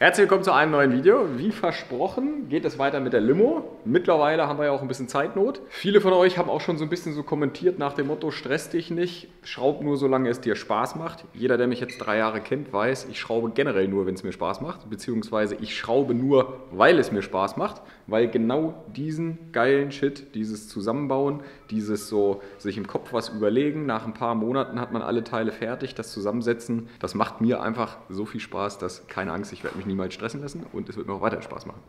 Herzlich willkommen zu einem neuen Video. Wie versprochen geht es weiter mit der Limo. Mittlerweile haben wir ja auch ein bisschen Zeitnot. Viele von euch haben auch schon so ein bisschen so kommentiert nach dem Motto, stress dich nicht, schraub nur, solange es dir Spaß macht. Jeder, der mich jetzt 3 Jahre kennt, weiß, ich schraube generell nur, wenn es mir Spaß macht. Beziehungsweise ich schraube nur, weil es mir Spaß macht. Weil genau diesen geilen Shit, dieses Zusammenbauen, dieses so sich im Kopf was überlegen, nach ein paar Monaten hat man alle Teile fertig, das Zusammensetzen, das macht mir einfach so viel Spaß, dass keine Angst, ich werde mich niemals stressen lassen und es wird mir auch weiter Spaß machen.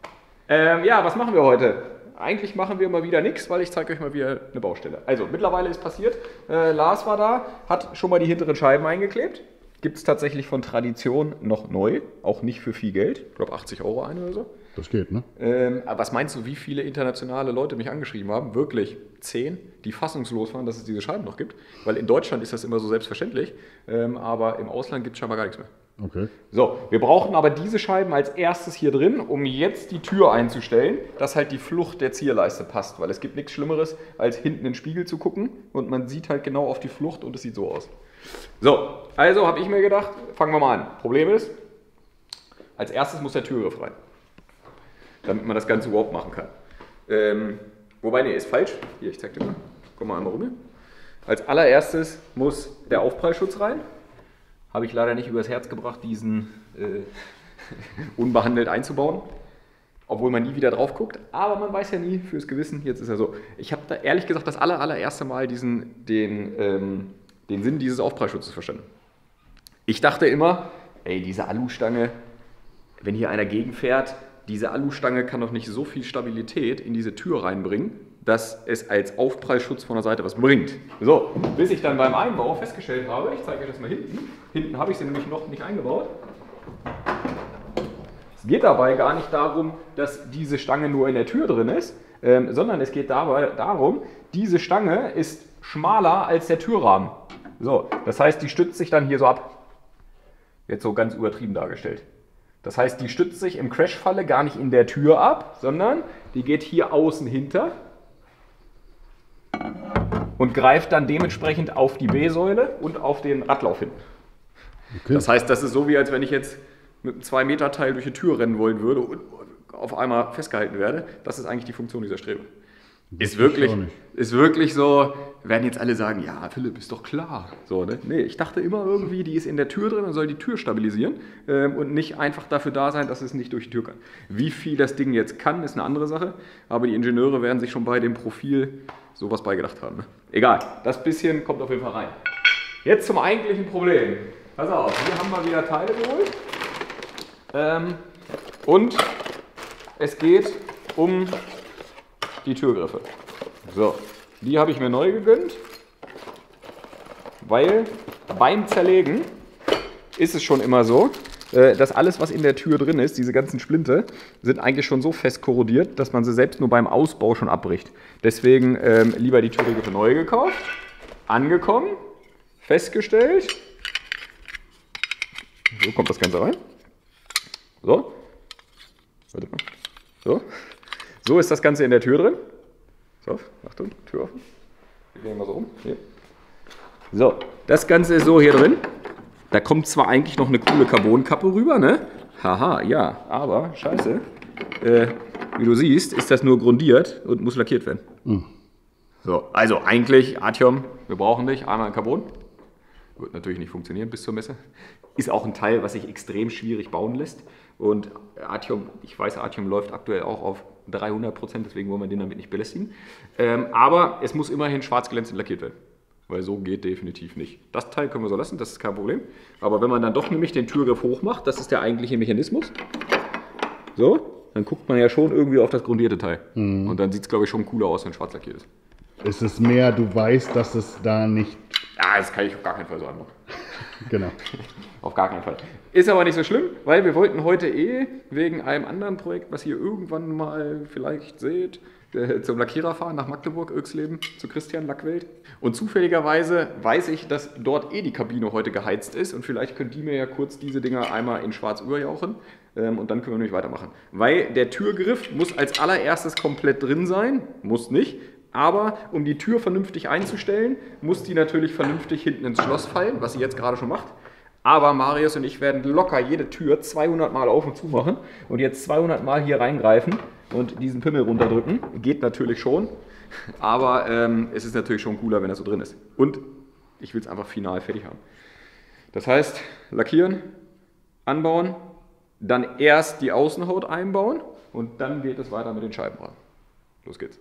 Ja, was machen wir heute? Eigentlich machen wir mal wieder nichts, weil ich zeige euch mal wieder eine Baustelle. Also, mittlerweile ist passiert. Lars war da, hat schon mal die hinteren Scheiben eingeklebt. Gibt es tatsächlich von Tradition noch neu, auch nicht für viel Geld. Ich glaube 80 Euro eine oder so. Das geht, ne? Aber was meinst du, wie viele internationale Leute mich angeschrieben haben? Wirklich 10, die fassungslos waren, dass es diese Scheiben noch gibt. Weil in Deutschland ist das immer so selbstverständlich, aber im Ausland gibt es scheinbar gar nichts mehr. Okay. So, wir brauchen aber diese Scheiben als erstes hier drin, um jetzt die Tür einzustellen, dass halt die Flucht der Zierleiste passt, weil es gibt nichts Schlimmeres, als hinten in den Spiegel zu gucken und man sieht halt genau auf die Flucht und es sieht so aus. So, also habe ich mir gedacht, fangen wir mal an. Problem ist, als erstes muss der Türgriff rein, damit man das Ganze überhaupt machen kann. Wobei, nee, ist falsch. Hier, ich zeig dir mal. Komm mal einmal rum hier. Als allererstes muss der Aufprallschutz rein. Habe ich leider nicht übers Herz gebracht, diesen unbehandelt einzubauen, obwohl man nie wieder drauf guckt, aber man weiß ja nie fürs Gewissen, jetzt ist er so. Ich habe da ehrlich gesagt das allererste Mal den Sinn dieses Aufprallschutzes verstanden. Ich dachte immer, ey, diese Alustange, wenn hier einer gegenfährt, diese Alustange kann doch nicht so viel Stabilität in diese Tür reinbringen, dass es als Aufprallschutz von der Seite was bringt. So, bis ich dann beim Einbau festgestellt habe, ich zeige euch das mal hinten. Hinten habe ich sie nämlich noch nicht eingebaut. Es geht dabei gar nicht darum, dass diese Stange nur in der Tür drin ist, sondern es geht dabei darum, diese Stange ist schmaler als der Türrahmen. So, das heißt, die stützt sich dann hier so ab. Jetzt so ganz übertrieben dargestellt. Das heißt, die stützt sich im Crashfalle gar nicht in der Tür ab, sondern die geht hier außen hinter und greift dann dementsprechend auf die B-Säule und auf den Radlauf hin. Okay. Das heißt, das ist so, wie als wenn ich jetzt mit einem 2-Meter-Teil durch die Tür rennen wollen würde und auf einmal festgehalten werde. Das ist eigentlich die Funktion dieser Strebe. Ist wirklich so, werden jetzt alle sagen, ja Philipp, ist doch klar. So, ne? Nee, ich dachte immer irgendwie, die ist in der Tür drin und soll die Tür stabilisieren und nicht einfach dafür da sein, dass es nicht durch die Tür kann. Wie viel das Ding jetzt kann, ist eine andere Sache, aber die Ingenieure werden sich schon bei dem Profil sowas beigedacht haben. Ne? Egal, das bisschen kommt auf jeden Fall rein. Jetzt zum eigentlichen Problem. Pass auf, hier haben wir wieder Teile geholt und es geht um die Türgriffe. So, die habe ich mir neu gegönnt, weil beim Zerlegen ist es schon immer so, dass alles, was in der Tür drin ist, diese ganzen Splinte, sind eigentlich schon so fest korrodiert, dass man sie selbst nur beim Ausbau schon abbricht. Deswegen lieber die Türgriffe neu gekauft, angekommen, festgestellt. So kommt das Ganze rein. So. Warte mal. So. So ist das Ganze in der Tür drin. So, Achtung, Tür offen. Wir gehen mal so rum. Hier. So, das Ganze ist so hier drin. Da kommt zwar eigentlich noch eine coole Carbonkappe rüber, ne? Haha, ja, aber scheiße. Wie du siehst, ist das nur grundiert und muss lackiert werden. Mhm. So, also eigentlich, Artyom, wir brauchen dich. Einmal in Carbon. Wird natürlich nicht funktionieren bis zur Messe. Ist auch ein Teil, was sich extrem schwierig bauen lässt. Und Artyom, ich weiß, Artyom läuft aktuell auch auf 300%, deswegen wollen wir den damit nicht belästigen. Aber es muss immerhin schwarz glänzend lackiert werden, weil so geht definitiv nicht. Das Teil können wir so lassen, das ist kein Problem. Aber wenn man dann doch nämlich den Türgriff hoch macht, das ist der eigentliche Mechanismus, so, dann guckt man ja schon irgendwie auf das grundierte Teil. Mhm. Und dann sieht es, glaube ich, schon cooler aus, wenn schwarz lackiert ist. Ist es mehr, du weißt, dass es da nicht... Ja, das kann ich auf gar keinen Fall so anmachen. Genau. Auf gar keinen Fall. Ist aber nicht so schlimm, weil wir wollten heute wegen einem anderen Projekt, was ihr irgendwann mal vielleicht seht, zum Lackierer fahren nach Magdeburg, Uexleben, zu Christian Lackwelt. Und zufälligerweise weiß ich, dass dort die Kabine heute geheizt ist und vielleicht könnt die mir ja kurz diese Dinger einmal in schwarz überjauchen und dann können wir nämlich weitermachen. Weil der Türgriff muss als allererstes komplett drin sein, muss nicht. Aber um die Tür vernünftig einzustellen, muss die natürlich vernünftig hinten ins Schloss fallen, was sie jetzt gerade schon macht. Aber Marius und ich werden locker jede Tür 200 Mal auf und zu machen und jetzt 200 Mal hier reingreifen und diesen Pimmel runterdrücken. Geht natürlich schon, aber es ist natürlich schon cooler, wenn das so drin ist. Und ich will es einfach final fertig haben. Das heißt, lackieren, anbauen, dann erst die Außenhaut einbauen und dann geht es weiter mit den Scheibenbraten. Los geht's.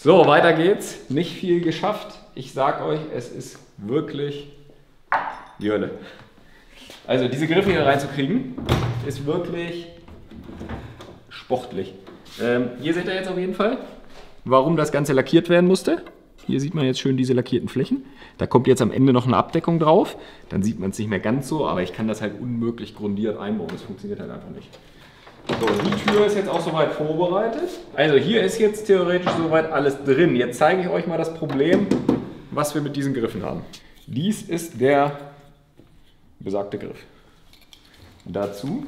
So, weiter geht's. Nicht viel geschafft. Ich sag euch, es ist wirklich die Hölle. Also diese Griffe hier reinzukriegen, ist wirklich sportlich. Hier seht ihr jetzt auf jeden Fall, warum das Ganze lackiert werden musste. Hier sieht man jetzt schön diese lackierten Flächen. Da kommt jetzt am Ende noch eine Abdeckung drauf. Dann sieht man es nicht mehr ganz so, aber ich kann das halt unmöglich grundiert einbauen. Das funktioniert halt einfach nicht. So, die Tür ist jetzt auch soweit vorbereitet. Also hier ist jetzt theoretisch soweit alles drin. Jetzt zeige ich euch mal das Problem, was wir mit diesen Griffen haben. Dies ist der besagte Griff. Dazu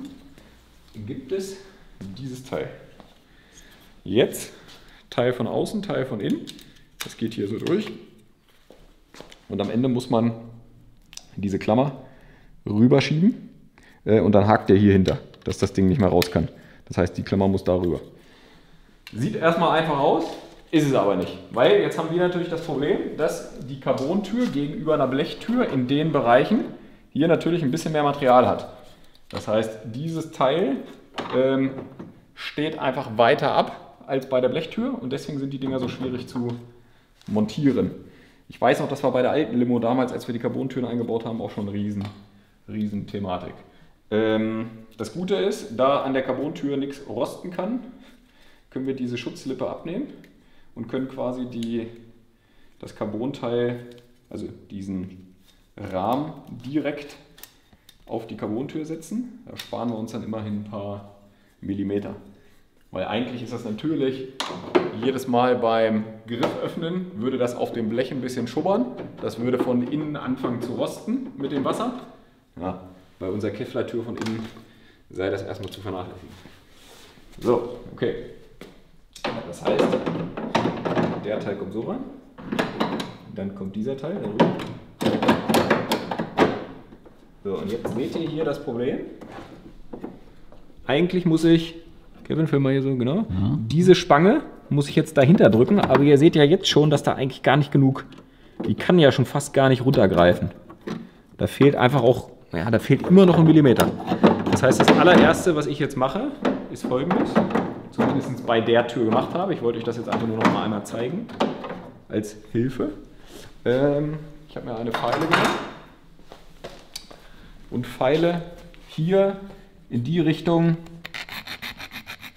gibt es dieses Teil. Jetzt Teil von außen, Teil von innen. Das geht hier so durch. Und am Ende muss man diese Klammer rüberschieben und dann hakt der hier hinter, dass das Ding nicht mehr raus kann. Das heißt, die Klammer muss darüber. Sieht erstmal einfach aus, ist es aber nicht. Weil jetzt haben wir natürlich das Problem, dass die Carbontür gegenüber einer Blechtür in den Bereichen hier natürlich ein bisschen mehr Material hat. Das heißt, dieses Teil steht einfach weiter ab als bei der Blechtür und deswegen sind die Dinger so schwierig zu montieren. Ich weiß noch, das war bei der alten Limo damals, als wir die Carbontüren eingebaut haben, auch schon eine riesen Thematik. Das Gute ist, da an der Carbontür nichts rosten kann, können wir diese Schutzlippe abnehmen und können quasi das Carbonteil, also diesen Rahmen, direkt auf die Carbontür setzen. Da sparen wir uns dann immerhin ein paar Millimeter. Weil eigentlich ist das natürlich jedes Mal beim Griff öffnen, würde das auf dem Blech ein bisschen schubbern. Das würde von innen anfangen zu rosten mit dem Wasser. Ja. Bei unserer Kevlar-Tür von innen sei das erstmal zu vernachlässigen. So, okay. Das heißt, der Teil kommt so rein, dann kommt dieser Teil darüber. So, und jetzt seht ihr hier das Problem. Eigentlich muss ich, Kevin, film mal hier so, genau, ja. Diese Spange muss ich jetzt dahinter drücken, aber ihr seht ja jetzt schon, dass da eigentlich gar nicht genug, die kann ja schon fast gar nicht runtergreifen. Da fehlt einfach auch, ja, da fehlt immer noch ein Millimeter. Das heißt, das allererste, was ich jetzt mache, ist folgendes. Zumindest bei der Tür gemacht habe. Ich wollte euch das jetzt einfach nur noch mal einmal zeigen. Als Hilfe. Ich habe mir eine Feile genommen. Und feile hier in die Richtung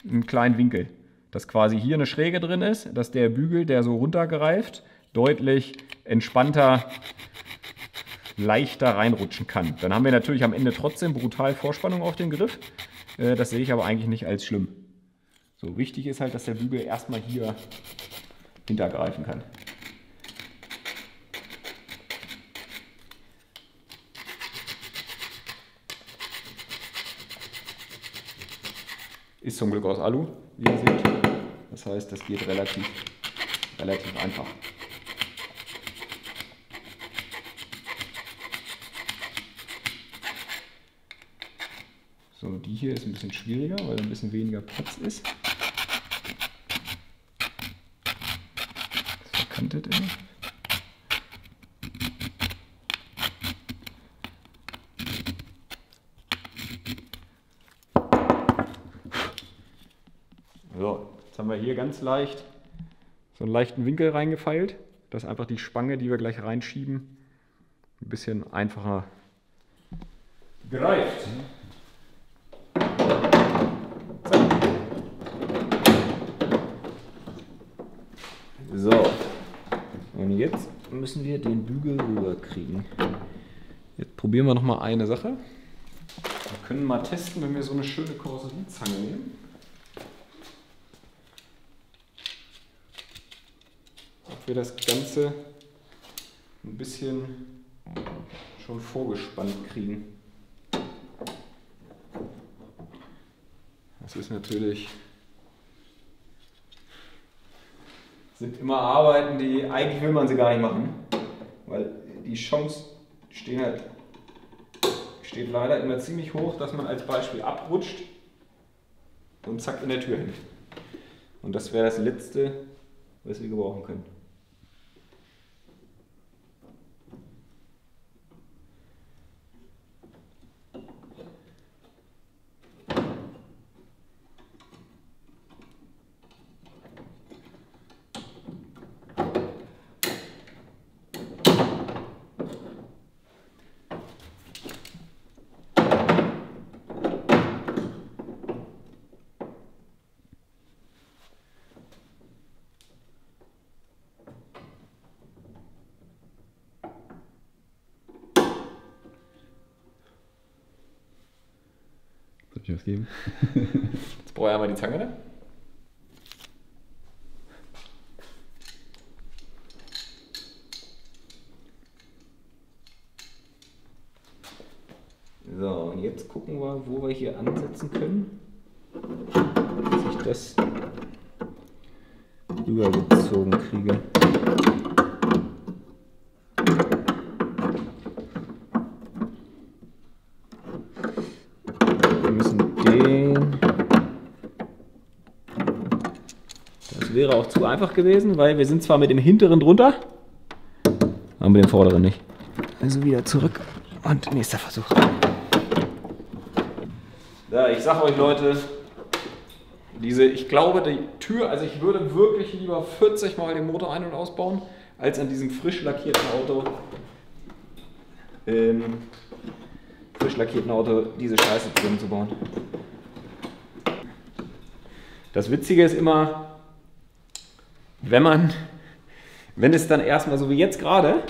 einen kleinen Winkel. Dass quasi hier eine Schräge drin ist, dass der Bügel, der so runtergreift, deutlich entspannter leichter reinrutschen kann. Dann haben wir natürlich am Ende trotzdem brutal Vorspannung auf den Griff. Das sehe ich aber eigentlich nicht als schlimm. So wichtig ist halt, dass der Bügel erstmal hier hintergreifen kann. Ist zum Glück aus Alu, wie ihr seht. Das heißt, das geht relativ einfach. So, die hier ist ein bisschen schwieriger, weil da ein bisschen weniger Platz ist. Das verkantet immer. So, jetzt haben wir hier ganz leicht so einen leichten Winkel reingefeilt, dass einfach die Spange, die wir gleich reinschieben, ein bisschen einfacher greift. So, und jetzt müssen wir den Bügel rüber kriegen. Jetzt probieren wir nochmal eine Sache. Wir können mal testen, wenn wir so eine schöne Karosseriezange nehmen. Ob wir das Ganze ein bisschen schon vorgespannt kriegen. Das ist natürlich... sind immer Arbeiten, die eigentlich will man sie gar nicht machen, weil die Chance steht leider immer ziemlich hoch, dass man als Beispiel abrutscht und zack in der Tür hängt. Und das wäre das Letzte, was wir gebrauchen können. Was geben. Jetzt brauche ich einmal die Zange, ne? So, und jetzt gucken wir, wo wir hier ansetzen können, dass ich das rübergezogen kriege. Wäre auch zu einfach gewesen, weil wir sind zwar mit dem hinteren drunter, aber mit dem vorderen nicht. Also wieder zurück und nächster Versuch. Ja, ich sag euch Leute, ich glaube die Tür, also ich würde wirklich lieber 40 Mal den Motor ein- und ausbauen, als an diesem frisch lackierten Auto diese Scheiße drin zu bauen. Das Witzige ist immer, wenn es dann erstmal so wie jetzt gerade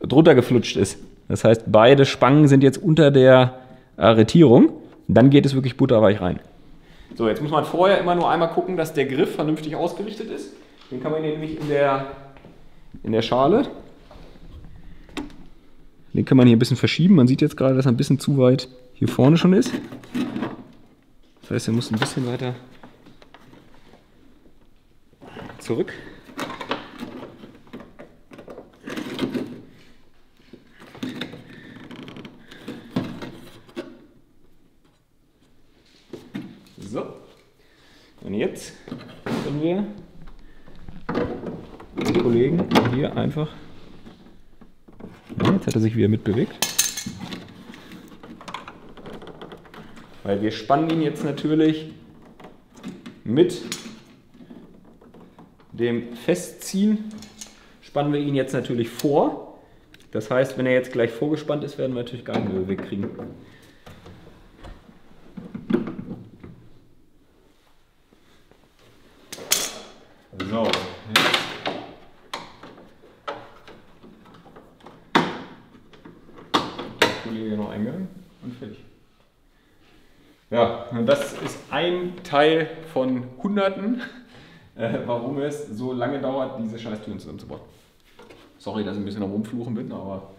drunter geflutscht ist, das heißt beide Spangen sind jetzt unter der Arretierung, dann geht es wirklich butterweich rein. So, jetzt muss man vorher immer nur einmal gucken, dass der Griff vernünftig ausgerichtet ist. Den kann man nämlich in der Schale, den kann man hier ein bisschen verschieben. Man sieht jetzt gerade, dass er ein bisschen zu weit hier vorne schon ist. Das heißt, er muss ein bisschen weiter zurück. So, und jetzt können wir den Kollegen hier einfach, jetzt hat er sich wieder mitbewegt, weil wir spannen ihn jetzt natürlich mit dem Festziehen spannen wir ihn jetzt natürlich vor. Das heißt, wenn er jetzt gleich vorgespannt ist, werden wir natürlich gar nicht mehr wegkriegen. So. Der Kollege noch eingegangen und fertig. Ja, und das ist ein Teil von Hunderten, warum es so lange dauert, diese scheiß Türen zusammenzubauen. Sorry, dass ich ein bisschen am Rumfluchen bin, aber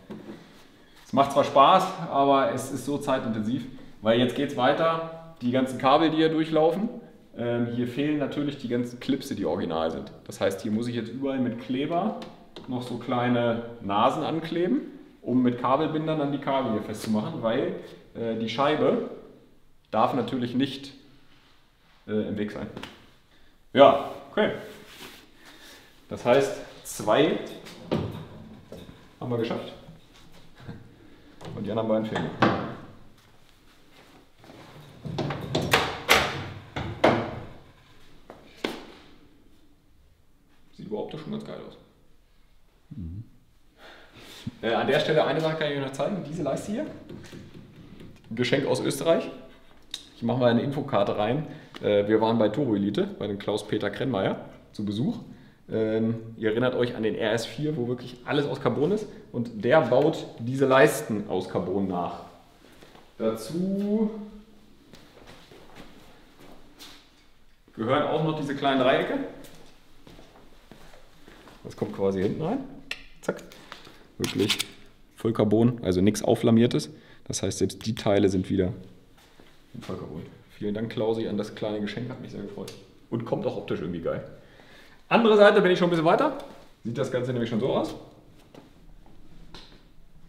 es macht zwar Spaß, aber es ist so zeitintensiv, weil jetzt geht es weiter, die ganzen Kabel, die hier durchlaufen, hier fehlen natürlich die ganzen Clipse, die original sind. Das heißt, hier muss ich jetzt überall mit Kleber noch so kleine Nasen ankleben, um mit Kabelbindern dann die Kabel hier festzumachen, weil die Scheibe darf natürlich nicht im Weg sein. Ja, okay. Das heißt, 2 haben wir geschafft. Und die anderen beiden fehlen. Sieht überhaupt schon ganz geil aus. Mhm. An der Stelle eine Sache kann ich euch noch zeigen. Diese Leiste hier. Ein Geschenk aus Österreich. Ich mache mal eine Infokarte rein. Wir waren bei Toro Elite, bei dem Klaus-Peter Krennmeier zu Besuch. Ihr erinnert euch an den RS4, wo wirklich alles aus Carbon ist. Und der baut diese Leisten aus Carbon nach. Dazu gehören auch noch diese kleinen Dreiecke. Das kommt quasi hinten rein. Zack. Wirklich voll Carbon, also nichts Auflamiertes. Das heißt, selbst die Teile sind wieder voll Carbon. Vielen Dank, Klausi, an das kleine Geschenk. Hat mich sehr gefreut. Und kommt auch optisch irgendwie geil. Andere Seite bin ich schon ein bisschen weiter. Sieht das Ganze nämlich schon so aus.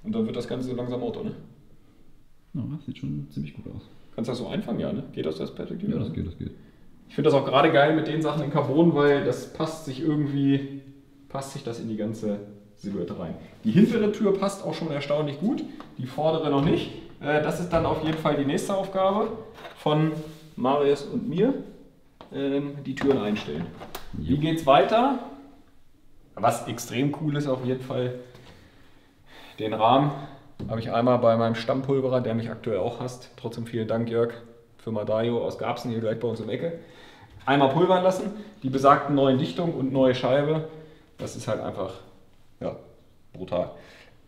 Und dann wird das Ganze so langsam Auto, ne? Ja, sieht schon ziemlich gut aus. Kannst das so einfangen, ja, ne? Geht aus der Perspektive? Ja, das geht, das geht. Ich finde das auch gerade geil mit den Sachen in Carbon, weil das passt sich irgendwie, passt sich das in die ganze Silhouette rein. Die hintere Tür passt auch schon erstaunlich gut, die vordere noch nicht. Das ist dann auf jeden Fall die nächste Aufgabe von Marius und mir. Die Türen einstellen. Wie geht's weiter? Was extrem cool ist auf jeden Fall, den Rahmen habe ich einmal bei meinem Stammpulverer, der mich aktuell auch hasst. Trotzdem vielen Dank, Jörg, für Madario aus Gabsen, hier gleich bei uns um die Ecke. Einmal pulvern lassen, die besagten neuen Dichtungen und neue Scheibe. Das ist halt einfach, ja, brutal.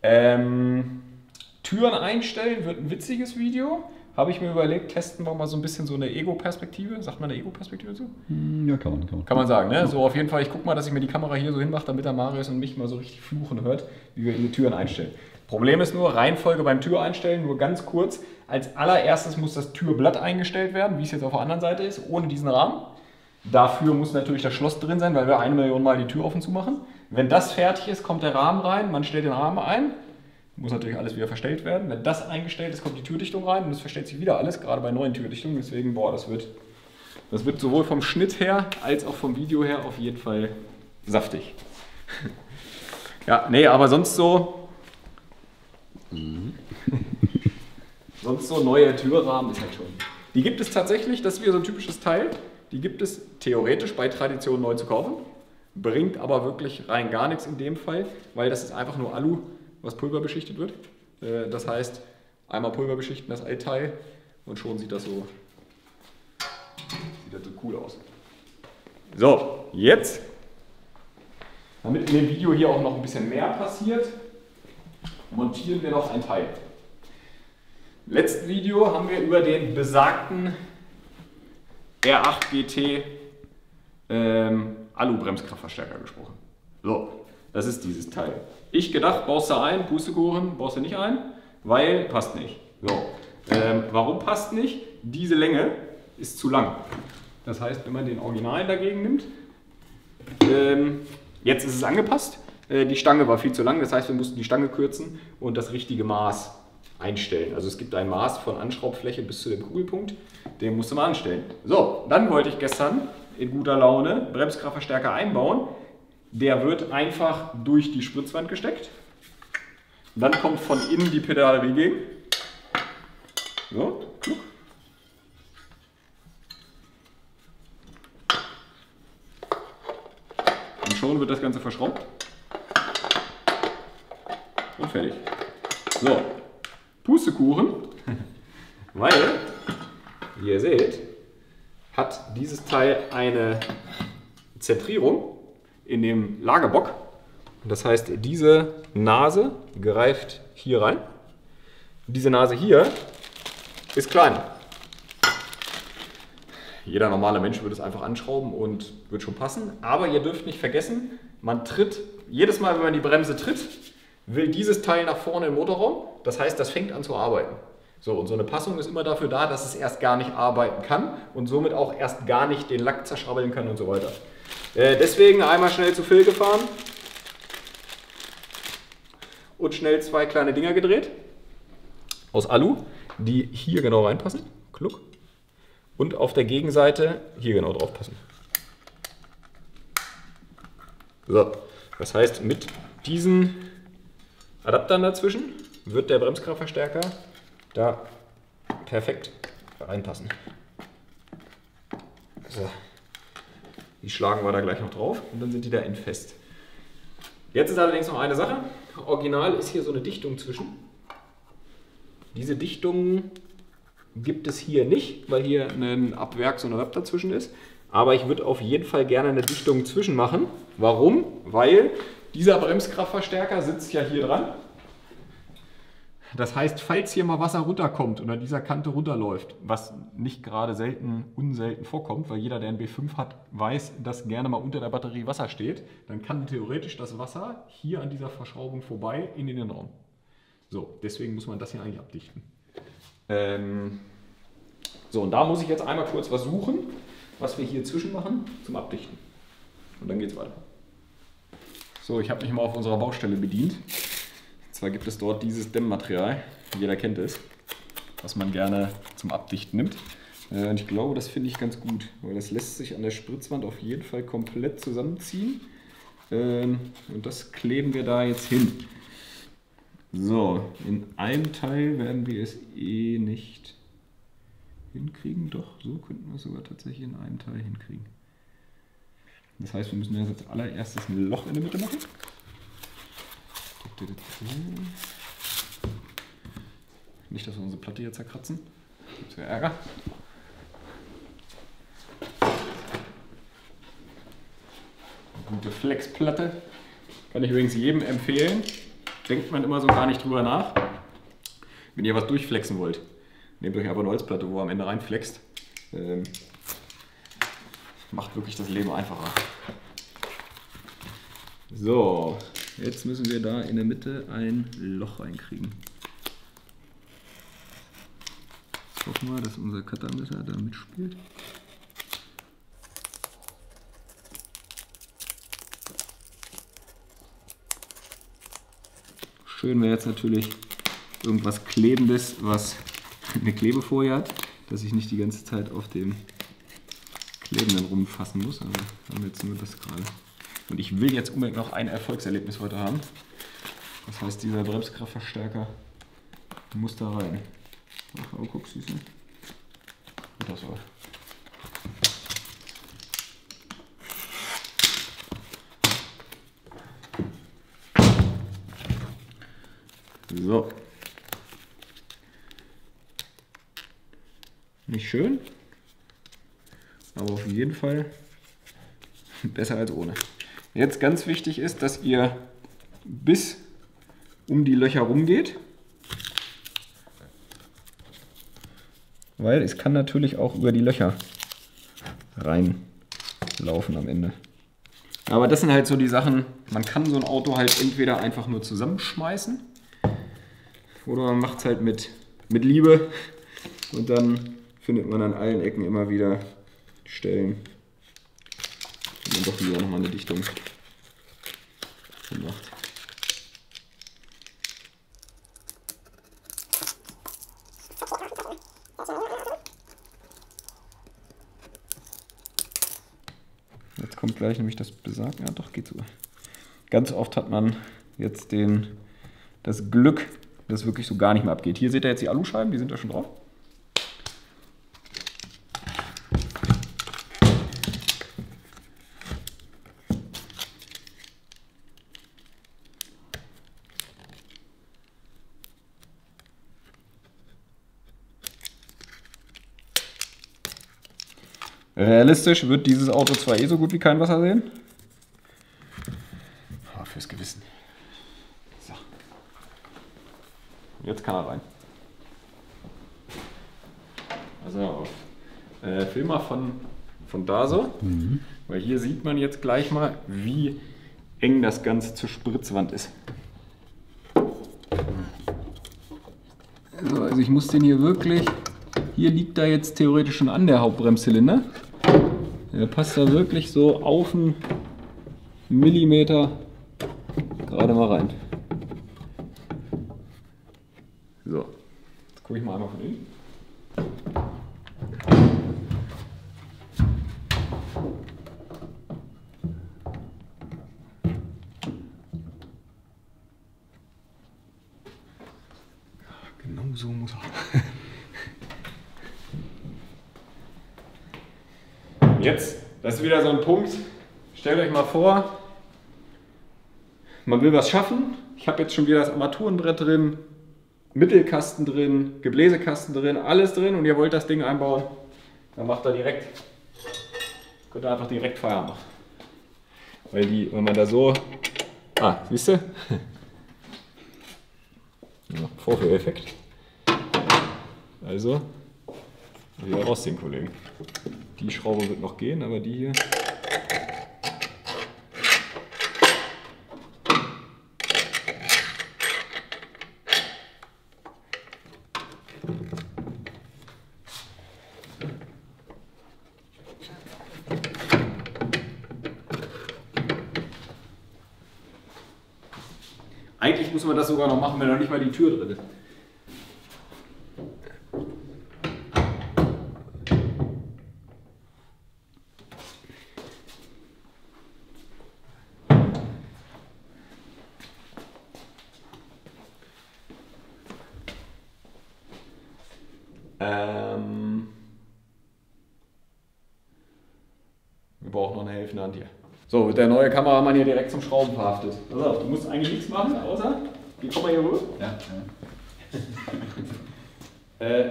Türen einstellen wird ein witziges Video. Habe ich mir überlegt, testen wir mal so ein bisschen so eine Ego-Perspektive. Sagt man eine Ego-Perspektive zu? Ja, kann man, kann man. Kann man sagen, ne? So auf jeden Fall, ich gucke mal, dass ich mir die Kamera hier so hinmache, damit der Marius und mich mal so richtig fluchen hört, wie wir die Türen einstellen. Problem ist nur, Reihenfolge beim Tür einstellen, nur ganz kurz. Als allererstes muss das Türblatt eingestellt werden, wie es jetzt auf der anderen Seite ist, ohne diesen Rahmen. Dafür muss natürlich das Schloss drin sein, weil wir 1 Million Mal die Tür offen zumachen. Wenn das fertig ist, kommt der Rahmen rein, man stellt den Rahmen ein. Muss natürlich alles wieder verstellt werden. Wenn das eingestellt ist, kommt die Türdichtung rein und es verstellt sich wieder alles, gerade bei neuen Türdichtungen. Deswegen, boah, das wird sowohl vom Schnitt her als auch vom Video her auf jeden Fall saftig. Ja, nee, aber sonst so. Sonst so neue Türrahmen ist halt schon. Die gibt es tatsächlich, das ist wieder so ein typisches Teil. Die gibt es theoretisch bei Tradition neu zu kaufen. Bringt aber wirklich rein gar nichts in dem Fall, weil das ist einfach nur Alu, was pulverbeschichtet wird. Das heißt, einmal pulverbeschichten das Teil und schon sieht das so cool aus. So, jetzt, damit in dem Video hier auch noch ein bisschen mehr passiert, montieren wir noch ein Teil. Im letzten Video haben wir über den besagten R8 GT Alu-Bremskraftverstärker gesprochen. So. Das ist dieses Teil. Ich gedacht, baust du ein, Pustekuchen, baust du nicht ein, weil passt nicht. So. Warum passt nicht? Diese Länge ist zu lang. Das heißt, wenn man den Originalen dagegen nimmt, jetzt ist es angepasst, die Stange war viel zu lang, das heißt, wir mussten die Stange kürzen und das richtige Maß einstellen. Also es gibt ein Maß von Anschraubfläche bis zu dem Kugelpunkt, den musste man anstellen. So, dann wollte ich gestern in guter Laune Bremskraftverstärker einbauen. Der wird einfach durch die Spritzwand gesteckt. Dann kommt von innen die Pedalerie gegen. So, klug. Und schon wird das Ganze verschraubt. Und fertig. So, Pustekuchen. Weil, wie ihr seht, hat dieses Teil eine Zentrierung in dem Lagerbock. Das heißt, diese Nase greift hier rein. Diese Nase hier ist klein. Jeder normale Mensch würde es einfach anschrauben und wird schon passen. Aber ihr dürft nicht vergessen, man tritt, jedes Mal, wenn man die Bremse tritt, will dieses Teil nach vorne im Motorraum. Das heißt, das fängt an zu arbeiten. So, und so eine Passung ist immer dafür da, dass es erst gar nicht arbeiten kann und somit auch erst gar nicht den Lack zerschrabbeln kann und so weiter. Deswegen einmal schnell zu Phil gefahren und schnell 2 kleine Dinger gedreht aus Alu, die hier genau reinpassen. Kluck. Und auf der Gegenseite hier genau drauf passen. So. Das heißt, mit diesen Adaptern dazwischen wird der Bremskraftverstärker da perfekt reinpassen. So. Die schlagen wir da gleich noch drauf und dann sind die da endfest. Jetzt ist allerdings noch eine Sache. Original ist hier so eine Dichtung zwischen. Diese Dichtung gibt es hier nicht, weil hier ein Abwerk so ein Adapter dazwischen ist. Aber ich würde auf jeden Fall gerne eine Dichtung zwischen machen. Warum? Weil dieser Bremskraftverstärker sitzt ja hier dran. Das heißt, falls hier mal Wasser runterkommt und an dieser Kante runterläuft, was nicht gerade unselten vorkommt, weil jeder, der einen B5 hat, weiß, dass gerne mal unter der Batterie Wasser steht, dann kann theoretisch das Wasser hier an dieser Verschraubung vorbei in den Innenraum. So, deswegen muss man das hier eigentlich abdichten. So, und da muss ich jetzt einmal kurz was suchen, was wir hier zwischen machen zum Abdichten. Und dann geht's weiter. So, ich habe mich mal auf unserer Baustelle bedient. Und zwar gibt es dort dieses Dämmmaterial, jeder kennt es, was man gerne zum Abdichten nimmt. Und ich glaube, das finde ich ganz gut, weil das lässt sich an der Spritzwand auf jeden Fall komplett zusammenziehen. Und das kleben wir da jetzt hin. So, in einem Teil werden wir es eh nicht hinkriegen. Doch, so könnten wir es sogar tatsächlich in einem Teil hinkriegen. Das heißt, wir müssen jetzt als allererstes ein Loch in der Mitte machen. Nicht, dass wir unsere Platte hier zerkratzen. Das gibt ja Ärger. Eine gute Flexplatte. Kann ich übrigens jedem empfehlen. Denkt man immer so gar nicht drüber nach. Wenn ihr was durchflexen wollt, nehmt euch einfach eine Holzplatte, wo ihr am Ende reinflext. Macht wirklich das Leben einfacher. So, jetzt müssen wir da in der Mitte ein Loch reinkriegen. Jetzt hoffen wir, dass unser Cuttermesser da mitspielt. Schön wäre jetzt natürlich irgendwas Klebendes, was eine Klebefolie hat, dass ich nicht die ganze Zeit auf dem Klebenden rumfassen muss, aber haben wir jetzt nur das gerade. Und ich will jetzt unbedingt noch ein Erfolgserlebnis heute haben. Das heißt, dieser Bremskraftverstärker muss da rein. Ach, oh, guck, süß, ne? Und das war's. So. Nicht schön, aber auf jeden Fall besser als ohne. Jetzt ganz wichtig ist, dass ihr bis um die Löcher rumgeht. Weil es kann natürlich auch über die Löcher reinlaufen am Ende. Aber das sind halt so die Sachen, man kann so ein Auto halt entweder einfach nur zusammenschmeißen. Oder man macht es halt mit Liebe und dann findet man an allen Ecken immer wieder Stellen. Und dann doch wieder nochmal eine Dichtung gemacht. Jetzt kommt gleich nämlich das Besagten. Ja, doch, geht sogar. Ganz oft hat man jetzt das Glück, dass es wirklich so gar nicht mehr abgeht. Hier seht ihr jetzt die Aluscheiben, die sind da schon drauf. Realistisch wird dieses Auto zwar eh so gut wie kein Wasser sehen. Aber fürs Gewissen. So. Jetzt kann er rein. Also, film mal von da so. Mhm. Weil hier sieht man jetzt gleich mal, wie eng das Ganze zur Spritzwand ist. So, also ich muss den hier wirklich... Hier liegt da jetzt theoretisch schon an der Hauptbremszylinder. Der passt da wirklich so auf einen Millimeter gerade mal rein. So, jetzt gucke ich mal einmal von hinten. so muss er. Jetzt, das ist wieder so ein Punkt, stellt euch mal vor, man will was schaffen. Ich habe jetzt schon wieder das Armaturenbrett drin, Mittelkasten drin, Gebläsekasten drin, alles drin und ihr wollt das Ding einbauen, dann macht er direkt, könnt ihr einfach direkt Feierabend machen. Weil die, wenn man da so, siehst du? Ja, Vorführeffekt. Also, wieder raus den Kollegen. Die Schraube wird noch gehen, aber die hier. Eigentlich muss man das sogar noch machen, wenn noch nicht mal die Tür drin ist. Wir brauchen noch eine helfende Hand hier. So, wird der neue Kameramann hier direkt zum Schrauben verhaftet. Pass auf, du musst eigentlich nichts machen, außer, wie kommen wir hier rüber? Ja.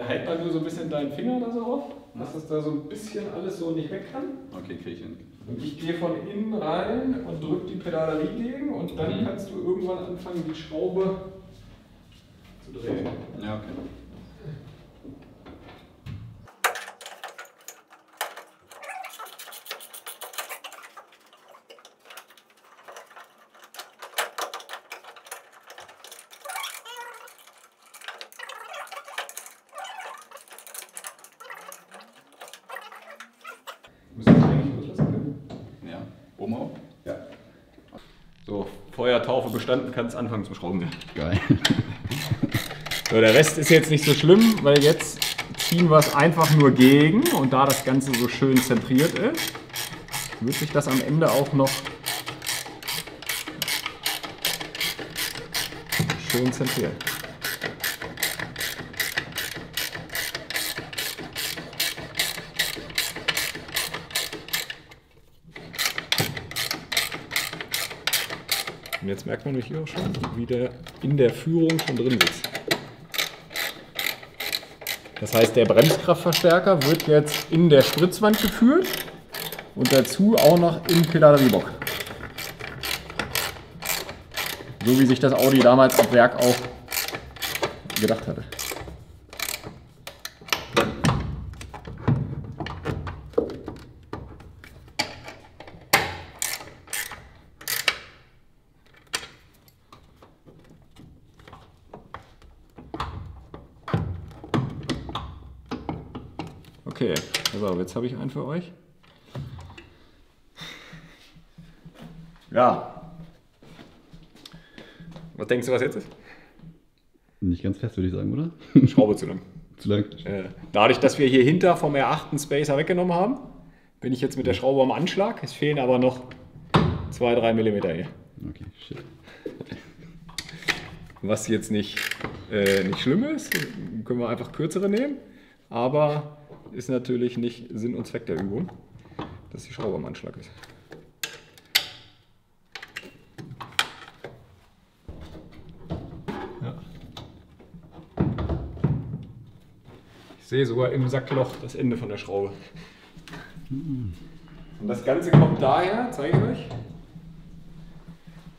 Halt mal nur so ein bisschen deinen Finger da so auf, dass das da so ein bisschen alles so nicht weg kann. Okay, krieg ich hin. Und ich gehe von innen rein und drücke die Pedalerie gegen und dann kannst du irgendwann anfangen, die Schraube zu drehen. Ja, okay. Feuertaufe bestanden, kannst anfangen zum Schrauben. Geil. So, der Rest ist jetzt nicht so schlimm, weil jetzt ziehen wir es einfach nur gegen und da das Ganze so schön zentriert ist, wird sich das am Ende auch noch schön zentrieren. Und jetzt merkt man nämlich hier auch schon, wie der in der Führung schon drin sitzt. Das heißt, der Bremskraftverstärker wird jetzt in der Spritzwand geführt und dazu auch noch im Pedaleriebock. So wie sich das Audi damals ab Werk auch gedacht hatte. Okay, also jetzt habe ich einen für euch. Ja. Was denkst du, was jetzt ist? Nicht ganz fest, würde ich sagen, oder? Schraube zu lang. Zu lang. Dadurch, dass wir hier hinter vom R8 einen Spacer weggenommen haben, bin ich jetzt mit der Schraube am Anschlag. Es fehlen aber noch 2-3 mm hier. Okay, shit. Was jetzt nicht schlimm ist, können wir einfach kürzere nehmen. Aber ist natürlich nicht Sinn und Zweck der Übung, dass die Schraube am Anschlag ist. Ja. Ich sehe sogar im Sackloch das Ende von der Schraube. Und das Ganze kommt daher, zeige ich euch,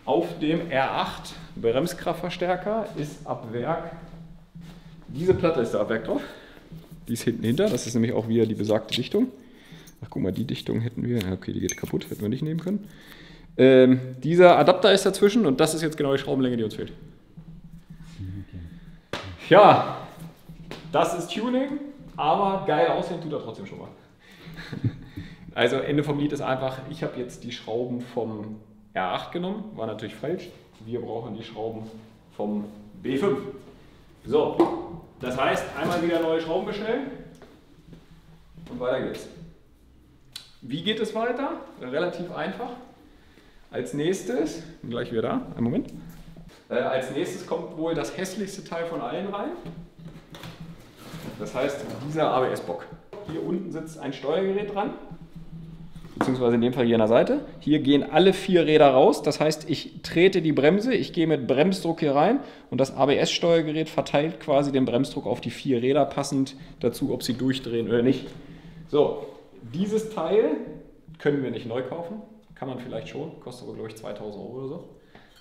auf dem R8 Bremskraftverstärker ist ab Werk, diese Platte ist da ab Werk drauf. Die ist hinten hinter, das ist nämlich auch wieder die besagte Dichtung. Ach guck mal, die Dichtung hätten wir, okay, die geht kaputt, hätten wir nicht nehmen können. Dieser Adapter ist dazwischen und das ist jetzt genau die Schraubenlänge, die uns fehlt. Ja, das ist Tuning, aber geil aussehen tut er trotzdem schon mal. Also Ende vom Lied ist einfach, ich habe jetzt die Schrauben vom R8 genommen, war natürlich falsch. Wir brauchen die Schrauben vom B5. So. Das heißt, einmal wieder neue Schrauben bestellen und weiter geht's. Wie geht es weiter? Relativ einfach. Als nächstes, bin gleich wieder da, einen Moment. Als nächstes kommt wohl das hässlichste Teil von allen rein. Das heißt, dieser ABS-Bock. Hier unten sitzt ein Steuergerät dran, beziehungsweise in dem Fall hier an der Seite. Hier gehen alle 4 Räder raus, das heißt, ich trete die Bremse, ich gehe mit Bremsdruck hier rein und das ABS-Steuergerät verteilt quasi den Bremsdruck auf die 4 Räder, passend dazu, ob sie durchdrehen oder nicht. So, dieses Teil können wir nicht neu kaufen, kann man vielleicht schon, kostet aber glaube ich 2.000 € oder so.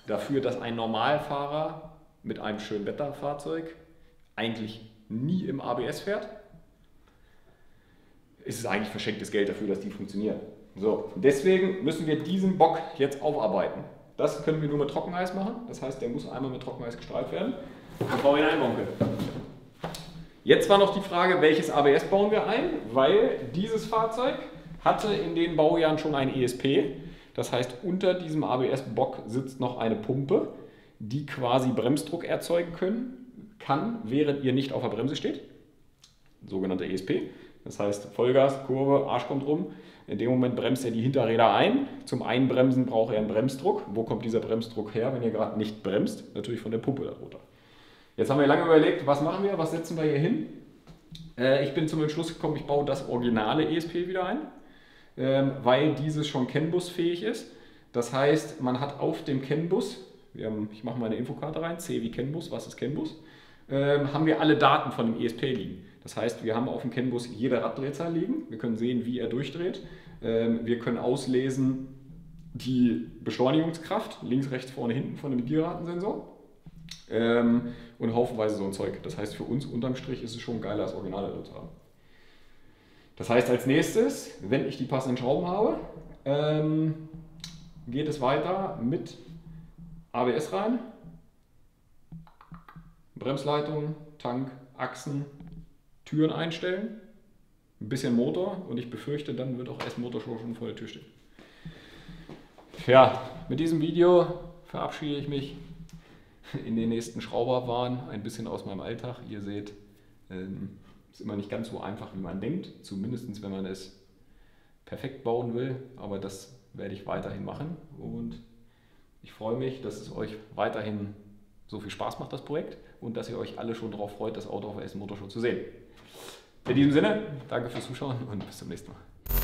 Dafür, dass ein Normalfahrer mit einem schönen Wetterfahrzeug eigentlich nie im ABS fährt, ist es eigentlich verschenktes Geld dafür, dass die funktionieren. So, deswegen müssen wir diesen Bock jetzt aufarbeiten. Das können wir nur mit Trockeneis machen, das heißt, der muss einmal mit Trockeneis gestreift werden, bevor wir ihn einbauen können. Jetzt war noch die Frage, welches ABS bauen wir ein, weil dieses Fahrzeug hatte in den Baujahren schon ein ESP. Das heißt, unter diesem ABS-Bock sitzt noch eine Pumpe, die quasi Bremsdruck erzeugen kann, während ihr nicht auf der Bremse steht. Sogenannter ESP. Das heißt, Vollgas, Kurve, Arsch kommt rum. In dem Moment bremst er die Hinterräder ein. Zum Einbremsen braucht er einen Bremsdruck. Wo kommt dieser Bremsdruck her, wenn ihr gerade nicht bremst? Natürlich von der Pumpe darunter. Jetzt haben wir lange überlegt, was machen wir, was setzen wir hier hin? Ich bin zum Entschluss gekommen, ich baue das originale ESP wieder ein, weil dieses schon CAN-Bus fähig ist. Das heißt, man hat auf dem CAN-Bus, ich mache mal eine Infokarte rein, C wie CAN-Bus, was ist CAN-Bus, haben wir alle Daten von dem ESP liegen. Das heißt, wir haben auf dem CAN-Bus jede Raddrehzahl liegen, wir können sehen, wie er durchdreht, wir können auslesen die Beschleunigungskraft, links, rechts, vorne, hinten von dem Gierratensensor und haufenweise so ein Zeug. Das heißt, für uns unterm Strich ist es schon geiler, das Original zu haben. Das heißt, als nächstes, wenn ich die passenden Schrauben habe, geht es weiter mit ABS rein, Bremsleitung, Tank, Achsen, Türen einstellen, ein bisschen Motor und ich befürchte, dann wird auch Essen Motorshow schon vor der Tür stehen. Ja, mit diesem Video verabschiede ich mich in den nächsten Schrauberwahn, ein bisschen aus meinem Alltag. Ihr seht, ist immer nicht ganz so einfach, wie man denkt, zumindest wenn man es perfekt bauen will, aber das werde ich weiterhin machen und ich freue mich, dass es euch weiterhin so viel Spaß macht, das Projekt, und dass ihr euch alle schon darauf freut, das Auto auf der Essen Motorshow zu sehen. In diesem Sinne, danke fürs Zuschauen und bis zum nächsten Mal.